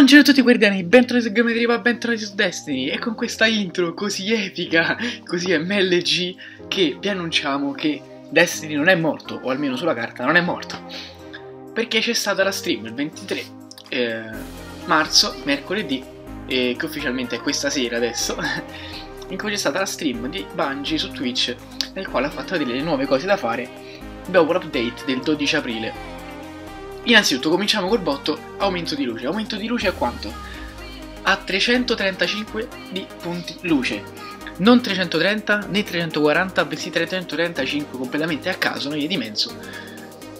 Buongiorno a tutti guardiani, bentornati su Gameralladeriva, bentornati su Destiny. E con questa intro così epica, così MLG, che vi annunciamo che Destiny non è morto, o almeno sulla carta non è morto, perché c'è stata la stream il 23 marzo, mercoledì, che ufficialmente è questa sera adesso, in cui c'è stata la stream di Bungie su Twitch, nel quale ha fatto vedere le nuove cose da fare dopo l'update del 12 aprile. Innanzitutto cominciamo col botto aumento di luce a quanto? A 335 di punti luce, non 330 né 340, bensì 335 completamente a caso, noi di mezzo,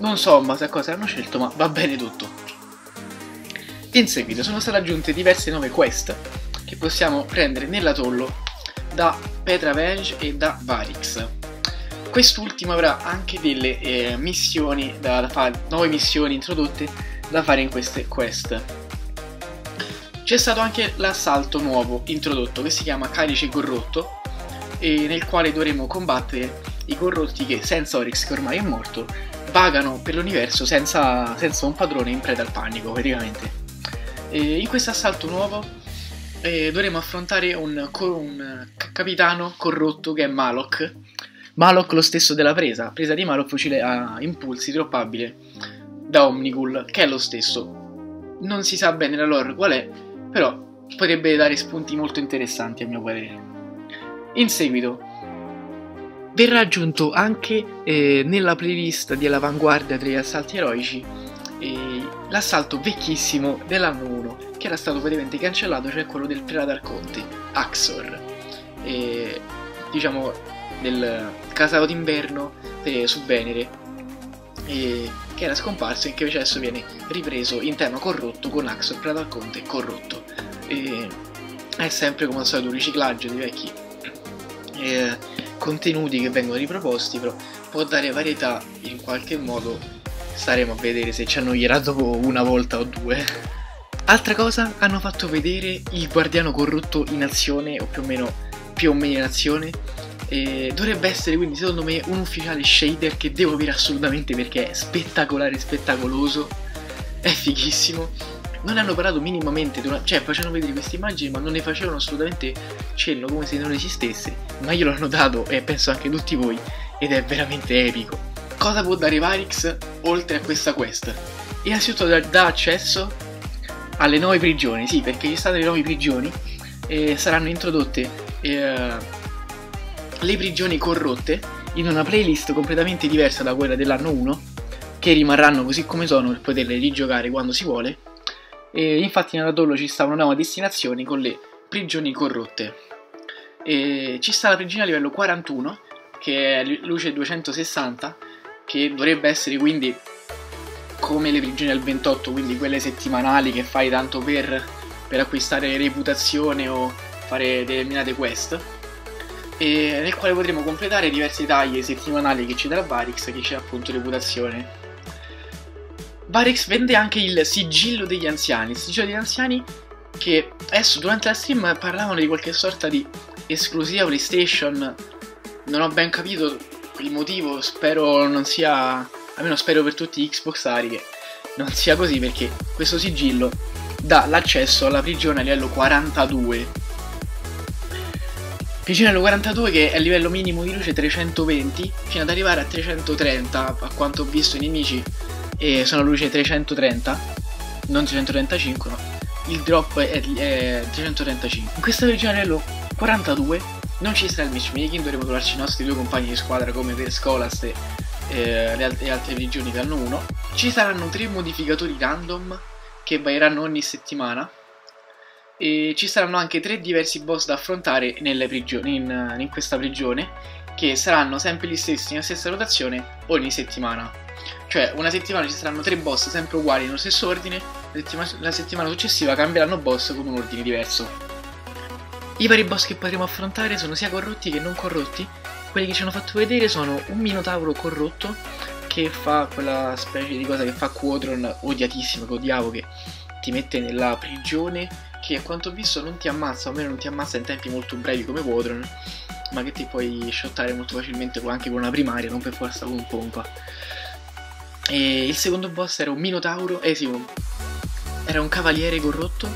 non so in base a cosa hanno scelto ma va bene tutto. In seguito sono state aggiunte diverse nuove quest che possiamo prendere nell'atollo da Petra Venge e da Variks. Quest'ultima avrà anche delle missioni da fare, nuove missioni introdotte da fare in queste quest. C'è stato anche l'assalto nuovo introdotto che si chiama Calice Corrotto, nel quale dovremo combattere i corrotti che, senza Oryx che ormai è morto, vagano per l'universo senza un padrone, in preda al panico praticamente. In questo assalto nuovo dovremo affrontare un capitano corrotto che è Malok. Malok lo stesso della presa di Malok, fucile a impulsi droppabile da Omnigul, che è lo stesso. Non si sa bene la lore qual è, però potrebbe dare spunti molto interessanti a mio parere. In seguito verrà aggiunto anche nella playlist dell'avanguardia tra gli assalti eroici l'assalto vecchissimo dell'anno 1, che era stato praticamente cancellato, cioè quello del pirata al conte, Axor. Diciamo del casato d'inverno su Venere, che era scomparso e che invece adesso viene ripreso in tema corrotto con Axel Prato al conte corrotto. È sempre come al solito un riciclaggio di vecchi contenuti che vengono riproposti, però può dare varietà in qualche modo. Staremo a vedere se ci annoierà dopo una volta o due. Altra cosa, hanno fatto vedere il Guardiano Corrotto in azione, o più o meno in azione. Dovrebbe essere quindi secondo me un ufficiale shader che devo dire assolutamente, perché è spettacolare, spettacoloso, è fighissimo. Non hanno parlato minimamente, cioè facevano vedere queste immagini ma non ne facevano assolutamente cenno, come se non esistesse, ma io l'ho notato e penso anche tutti voi, ed è veramente epico. Cosa può dare Variks oltre a questa quest? Innanzitutto dà accesso alle nuove prigioni, sì, perché ci stanno le nuove prigioni, saranno introdotte le prigioni corrotte in una playlist completamente diversa da quella dell'anno 1, che rimarranno così come sono per poterle rigiocare quando si vuole. E infatti in Anatollo ci sta una nuova destinazione con le prigioni corrotte. E ci sta la prigione a livello 41, che è luce 260, che dovrebbe essere quindi come le prigioni al 28, quindi quelle settimanali che fai tanto per acquistare reputazione o fare determinate quest, e nel quale potremo completare diverse taglie settimanali che ci darà Variks, che c'è appunto reputazione. Variks vende anche il sigillo degli anziani, che adesso durante la stream parlavano di qualche sorta di esclusiva PlayStation, non ho ben capito il motivo, spero non sia, almeno spero per tutti i Xboxari che non sia così, perché questo sigillo dà l'accesso alla prigione a livello 42. Vicino allo 42, che è il livello minimo di luce 320, fino ad arrivare a 330, a quanto ho visto i nemici sono luce 330, non 335, no, il drop è 335. In questa regione livello 42 non ci sarà il matchmaking, dovremo trovarci i nostri due compagni di squadra come per Scolas e le altre regioni che hanno uno. Ci saranno 3 modificatori random che varieranno ogni settimana. E ci saranno anche 3 diversi boss da affrontare nelle prigioni, in questa prigione, che saranno sempre gli stessi nella stessa rotazione ogni settimana. Cioè una settimana ci saranno 3 boss sempre uguali nello stesso ordine, la settimana successiva cambieranno boss con un ordine diverso. I vari boss che potremo affrontare sono sia corrotti che non corrotti. Quelli che ci hanno fatto vedere sono un minotauro corrotto che fa quella specie di cosa che fa Qodron, odiatissimo, che odiavo, che ti mette nella prigione, che a quanto ho visto non ti ammazza, o almeno non ti ammazza in tempi molto brevi come Qodron, ma che ti puoi shottare molto facilmente anche con una primaria, non per forza con pompa. E il secondo boss era un minotauro, era un cavaliere corrotto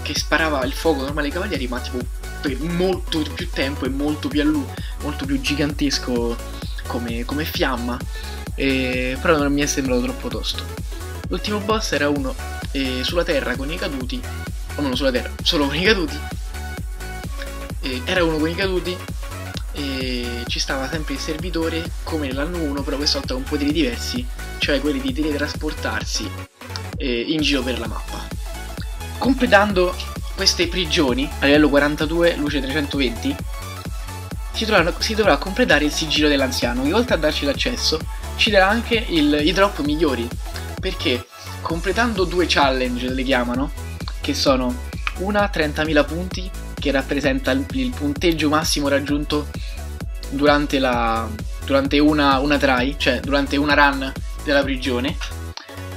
che sparava il fuoco normale ai cavalieri, ma tipo per molto più tempo e molto più a lungo, molto più gigantesco come fiamma, però non mi è sembrato troppo tosto. L'ultimo boss era uno sulla terra con i caduti, o no, sulla terra, solo con i caduti, era uno con i caduti e ci stava sempre il servitore come nell'anno 1, però questa volta con poteri diversi, cioè quelli di teletrasportarsi in giro per la mappa. Completando queste prigioni a livello 42, luce 320, si dovrà completare il sigillo dell'anziano, che oltre a darci l'accesso ci darà anche i drop migliori, perché completando due challenge, le chiamano, che sono una 30.000 punti, che rappresenta il punteggio massimo raggiunto durante una try, cioè durante una run della prigione,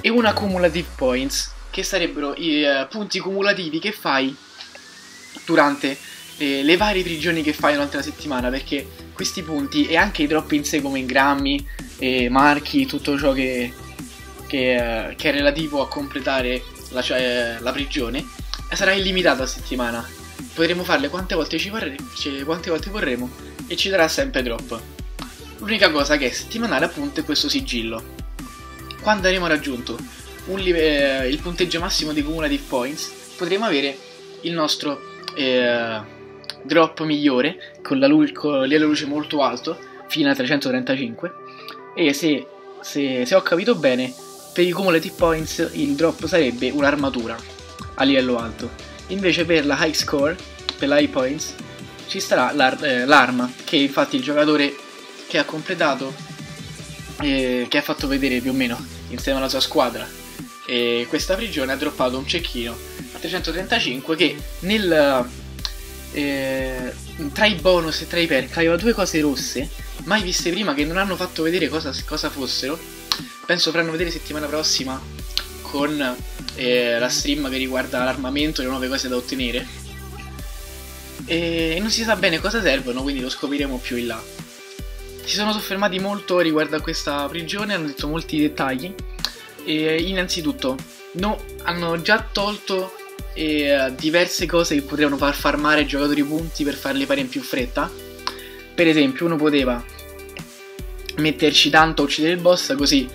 e una cumulative points, che sarebbero i punti cumulativi che fai durante le varie prigioni che fai durante la settimana, perché questi punti e anche i drop in sé, come ingrammi, marchi, tutto ciò che è relativo a completare la prigione, sarà illimitato a settimana. Potremo farle quante volte vorremo e ci darà sempre drop. L'unica cosa che è settimanale appunto è questo sigillo. Quando avremo raggiunto il punteggio massimo di cumulative points, potremo avere il nostro drop migliore con la luce molto alto, fino a 335, e se ho capito bene, per i cumulative points il drop sarebbe un'armatura a livello alto. Invece per la high score, per la high points, ci sarà l'arma, che infatti il giocatore che ha completato, che ha fatto vedere più o meno insieme alla sua squadra questa prigione, ha droppato un cecchino a 335 che tra i bonus e tra i perk aveva due cose rosse mai viste prima, che non hanno fatto vedere cosa fossero. Penso faranno vedere settimana prossima con la stream che riguarda l'armamento e le nuove cose da ottenere, e non si sa bene cosa servono, quindi lo scopriremo più in là. Si sono soffermati molto riguardo a questa prigione, hanno detto molti dettagli. Innanzitutto hanno già tolto diverse cose che potevano far farmare ai giocatori punti per farli fare in più fretta. Per esempio, uno poteva metterci tanto a uccidere il boss, così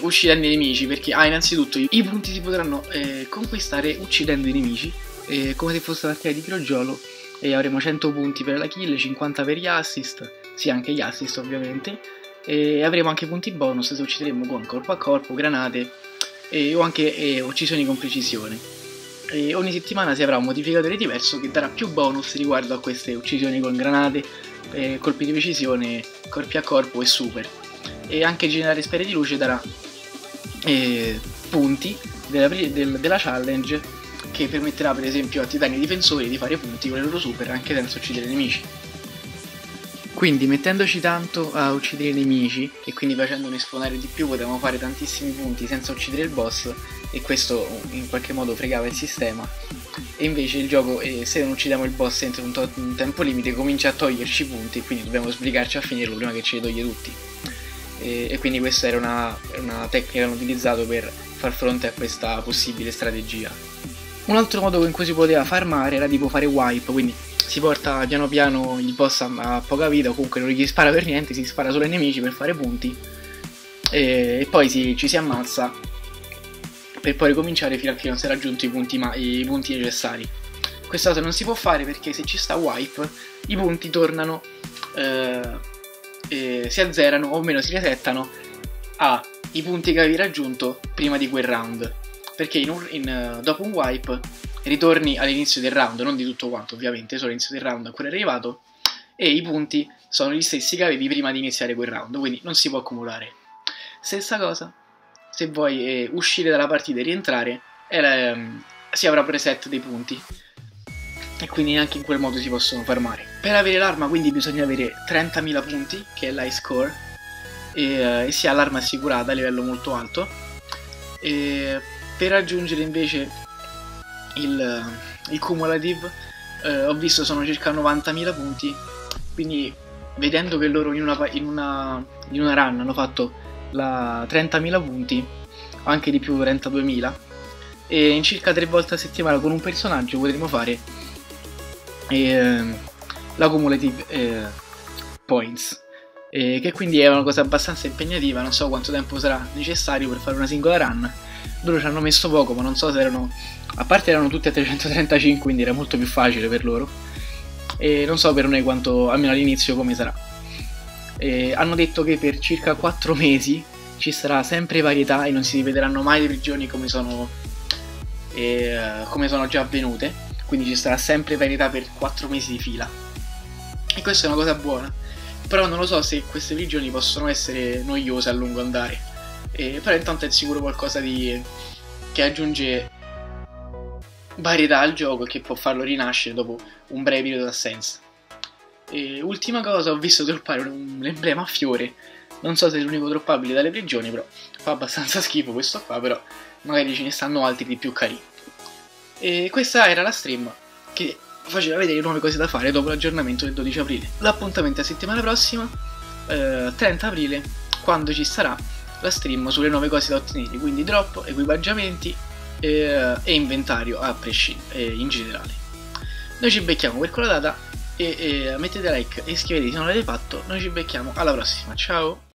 uccidendo i nemici, perché innanzitutto i punti si potranno conquistare uccidendo i nemici, come se fosse la partita di Crogiolo, e avremo 100 punti per la kill, 50 per gli assist, sì, anche gli assist ovviamente, e avremo anche punti bonus se uccideremo con corpo a corpo, granate o anche uccisioni con precisione. Ogni settimana si avrà un modificatore diverso che darà più bonus riguardo a queste uccisioni con granate, colpi di precisione, corpi a corpo e super. E anche generare sfere di luce darà punti della challenge, che permetterà per esempio a titani difensori di fare punti con le loro super anche senza uccidere i nemici. Quindi mettendoci tanto a uccidere i nemici e quindi facendone spawnare di più, potevamo fare tantissimi punti senza uccidere il boss, e questo in qualche modo fregava il sistema. E invece il gioco, se non uccidiamo il boss entro un tempo limite, comincia a toglierci punti, quindi dobbiamo sbrigarci a finirlo prima che ce li toglie tutti. E quindi questa era una tecnica che hanno utilizzato per far fronte a questa possibile strategia. Un altro modo in cui si poteva farmare era tipo fare wipe, quindi si porta piano piano il boss a poca vita, o comunque non gli spara per niente, si spara solo ai nemici per fare punti, e poi ci si ammazza per poi ricominciare fino a che non si è raggiunto i punti necessari. Questa cosa non si può fare, perché se ci sta wipe i punti tornano, si azzerano, o meno si resettano ai punti che avevi raggiunto prima di quel round, perché dopo un wipe ritorni all'inizio del round, non di tutto quanto ovviamente, solo all'inizio del round a cui è arrivato, e i punti sono gli stessi che avevi prima di iniziare quel round, quindi non si può accumulare. Stessa cosa se vuoi uscire dalla partita e rientrare, si avrà preset dei punti, e quindi anche in quel modo si possono farmare. Per avere l'arma quindi bisogna avere 30.000 punti, che è l'high score, e si ha l'arma assicurata a livello molto alto. Per raggiungere invece il cumulative, ho visto sono circa 90.000 punti, quindi vedendo che loro in una run hanno fatto 30.000 punti, anche di più, 32.000, e in circa 3 volte a settimana con un personaggio potremo fare la cumulative points, che quindi è una cosa abbastanza impegnativa. Non so quanto tempo sarà necessario per fare una singola run. Loro ci hanno messo poco, ma non so se erano, a parte erano tutti a 335, quindi era molto più facile per loro, e non so per noi quanto, almeno all'inizio, come sarà. Hanno detto che per circa 4 mesi ci sarà sempre varietà e non si ripeteranno mai le prigioni come sono già avvenute, quindi ci sarà sempre varietà per 4 mesi di fila, e questa è una cosa buona. Però non lo so se queste prigioni possono essere noiose a lungo andare, però intanto è sicuro qualcosa di che aggiunge varietà al gioco e che può farlo rinascere dopo un breve periodo d'assenza. Ultima cosa, ho visto droppare un emblema a fiore, non so se è l'unico droppabile dalle prigioni, però fa abbastanza schifo questo qua, però magari ce ne stanno altri di più carini. E questa era la stream che faceva vedere nuove cose da fare dopo l'aggiornamento del 12 aprile. L'appuntamento è settimana prossima, 30 aprile, quando ci sarà la stream sulle nuove cose da ottenere, quindi drop, equipaggiamenti e inventario a prescindere, in generale. Noi ci becchiamo per quella data, e mettete like e iscrivetevi se non l'avete fatto. Noi ci becchiamo alla prossima, ciao!